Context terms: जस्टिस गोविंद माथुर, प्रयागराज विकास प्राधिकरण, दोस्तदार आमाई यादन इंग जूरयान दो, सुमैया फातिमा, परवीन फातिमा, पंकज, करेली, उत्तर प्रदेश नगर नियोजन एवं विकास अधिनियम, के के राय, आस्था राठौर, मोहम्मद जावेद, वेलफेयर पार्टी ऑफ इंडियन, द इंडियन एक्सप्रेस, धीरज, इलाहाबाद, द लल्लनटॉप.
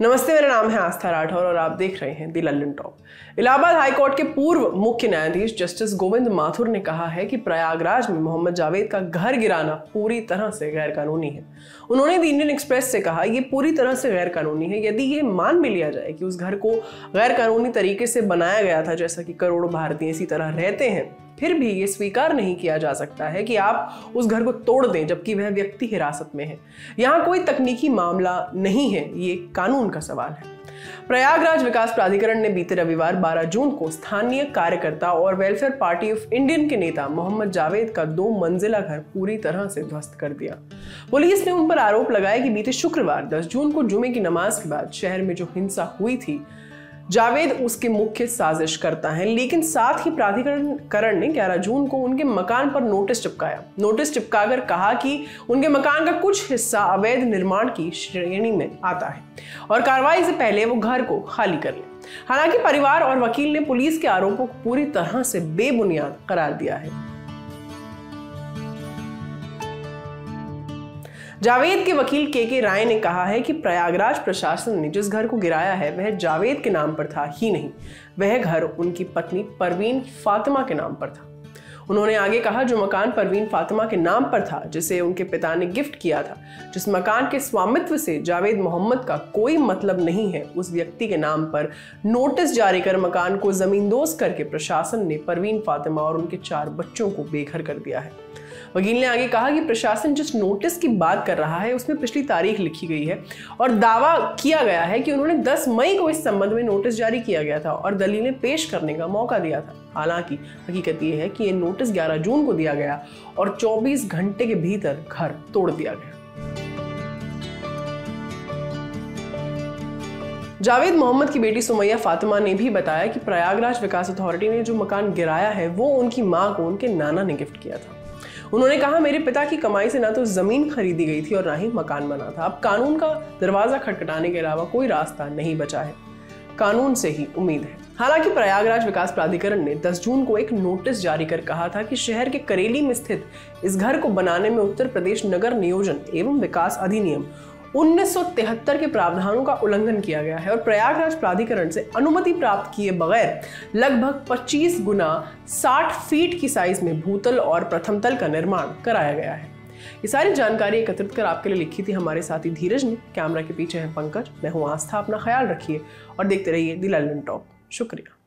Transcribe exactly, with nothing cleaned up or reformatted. नमस्ते, मेरा नाम है आस्था राठौर और आप देख रहे हैं द लल्लनटॉप। इलाहाबाद हाईकोर्ट के पूर्व मुख्य न्यायाधीश जस्टिस गोविंद माथुर ने कहा है कि प्रयागराज में मोहम्मद जावेद का घर गिराना पूरी तरह से गैर कानूनी है। उन्होंने द इंडियन एक्सप्रेस से कहा, ये पूरी तरह से गैर कानूनी है। यदि ये मान भी लिया जाए कि उस घर को गैर कानूनी तरीके से बनाया गया था, जैसा कि करोड़ों भारतीय इसी तरह रहते हैं, फिर भी ये स्वीकार नहीं किया जा सकता है कि आप उस घर को तोड़ दें जबकि वह व्यक्ति हिरासत में है। यहाँ कोई तकनीकी मामला नहीं है, ये कानून का सवाल है। प्रयागराज विकास प्राधिकरण ने बीते रविवार बारह जून को स्थानीय कार्यकर्ता और वेलफेयर पार्टी ऑफ इंडियन के नेता मोहम्मद जावेद का दो मंजिला घर पूरी तरह से ध्वस्त कर दिया। पुलिस ने उन पर आरोप लगाया कि बीते शुक्रवार दस जून को जुमे की नमाज के बाद शहर में जो हिंसा हुई थी, जावेद उसके मुख्य साजिश करता है। लेकिन साथ ही प्राधिकरण ने ग्यारह जून को उनके मकान पर नोटिस चिपकाया। नोटिस चिपकाकर कहा कि उनके मकान का कुछ हिस्सा अवैध निर्माण की श्रेणी में आता है और कार्रवाई से पहले वो घर को खाली कर ले। हालांकि परिवार और वकील ने पुलिस के आरोपों को पूरी तरह से बेबुनियाद करार दिया है। जावेद के वकील के के राय ने कहा है कि प्रयागराज प्रशासन ने जिस घर को गिराया है वह जावेद के नाम पर था ही नहीं, वह घर उनकी पत्नी परवीन फातिमा के नाम पर था। उन्होंने आगे कहा, जो मकान परवीन फातिमा के नाम पर था, जिसे उनके पिता ने गिफ्ट किया था, जिस मकान के स्वामित्व से जावेद मोहम्मद का कोई मतलब नहीं है, उस व्यक्ति के नाम पर नोटिस जारी कर मकान को जमींदोज करके प्रशासन ने परवीन फातिमा और उनके चार बच्चों को बेघर कर दिया है। वकील ने आगे कहा कि प्रशासन जिस नोटिस की बात कर रहा है उसमें पिछली तारीख लिखी गई है और दावा किया गया है कि उन्होंने दस मई को इस संबंध में नोटिस जारी किया गया था और दलीलें पेश करने का मौका दिया था। हालांकि हकीकत यह है कि ये नोटिस ग्यारह जून को दिया गया और चौबीस घंटे के भीतर घर तोड़ दिया गया। जावेद मोहम्मद की बेटी सुमैया फातिमा ने भी बताया कि प्रयागराज विकास अथॉरिटी ने जो मकान गिराया है वो उनकी माँ को उनके नाना ने गिफ्ट किया था। उन्होंने कहा, मेरे पिता की कमाई से ना तो जमीन खरीदी गई थी और ना ही मकान बना था। अब कानून का दरवाजा खटखटाने के अलावा कोई रास्ता नहीं बचा है, कानून से ही उम्मीद है। हालांकि प्रयागराज विकास प्राधिकरण ने दस जून को एक नोटिस जारी कर कहा था कि शहर के करेली में स्थित इस घर को बनाने में उत्तर प्रदेश नगर नियोजन एवं विकास अधिनियम उन्नीस सौ तिहत्तर के प्रावधानों का उल्लंघन किया गया है और प्रयागराज प्राधिकरण से अनुमति प्राप्त किए बगैर लगभग पच्चीस गुना साठ फीट की साइज में भूतल और प्रथम तल का निर्माण कराया गया है। ये सारी जानकारी एकत्रित कर आपके लिए लिखी थी हमारे साथी धीरज ने। कैमरा के पीछे है पंकज, मैं हूँ आस्था। अपना ख्याल रखिए और देखते रहिए द लल्लनटॉप। शुक्रिया।